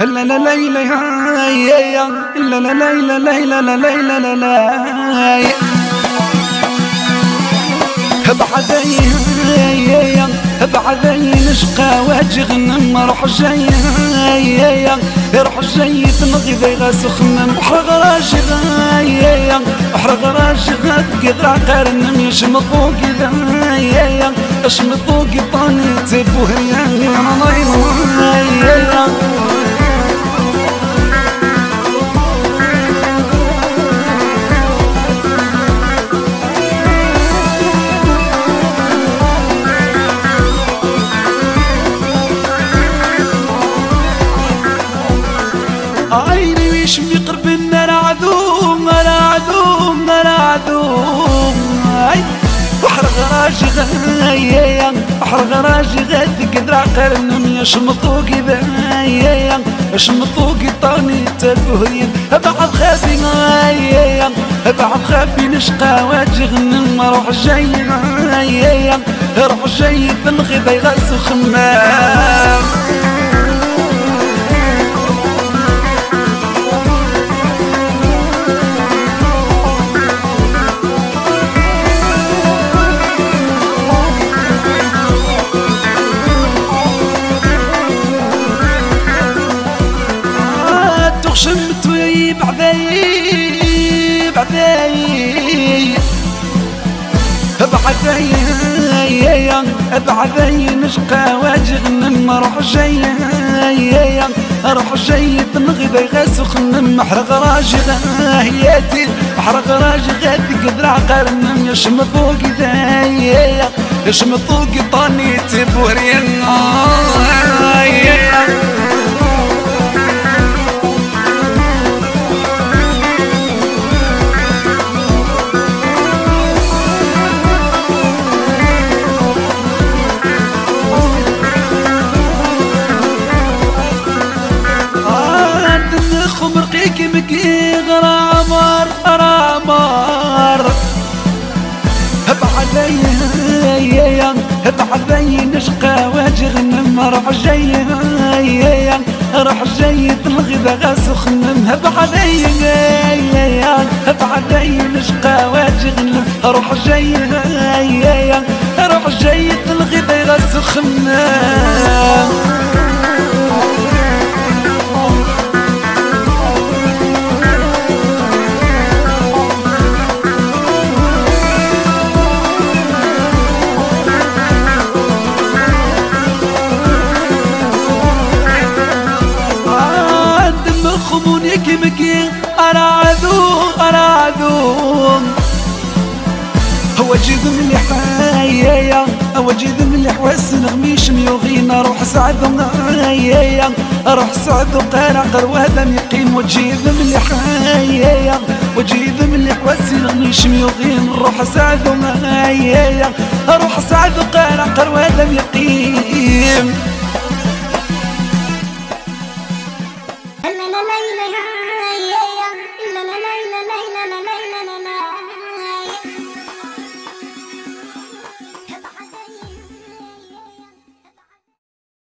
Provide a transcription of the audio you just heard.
لا لا لا لا لا لا لا لا لا لا بعدين بعدين شقا واجغن مروح جاي روح جاي تنغي ذيغا سخنن بحرق راشق بحرق راشق كذا قرن يشمطو كذا اشمطو قطاني تبو هيا مضيمو عيني ويش مقرب النار عذوم نار عذوم نار عذوم بحر غراجغ بحر غراجغ تقدر عقرنم يشمطو كذا يشمطو قطاني تلفهريا بعض خافي بعض خافي نشقى واجغنم روح جاي روح جاي تنغي بيغاس وخمام بعدين نشقى واجغنم روح جاي روح جاي تنغي بيغا سخنم محرق راجغ هياتي محرق راجغ تقدر عقرنم يشمطو كذا يشمطو قطاني تبورين كمكي غرامر غرامر بعدين بعدين نشقى واجغنم روح جاي روح جاي تلغي بغا سخنم بعدين بعدين نشقى واجغنم روح جاي روح جاي تلغي بغا سخنم كمكي أنا عذوم أنا عذوم وجد مليح يا وجد مليح وسنغميش ميوغينا روح سعد يا روح سعد قرا قروه ميقيم وجد مليح يا وجد مليح وسنغميش ميوغين روح سعد يا روح سعد قرا قروه ميقيم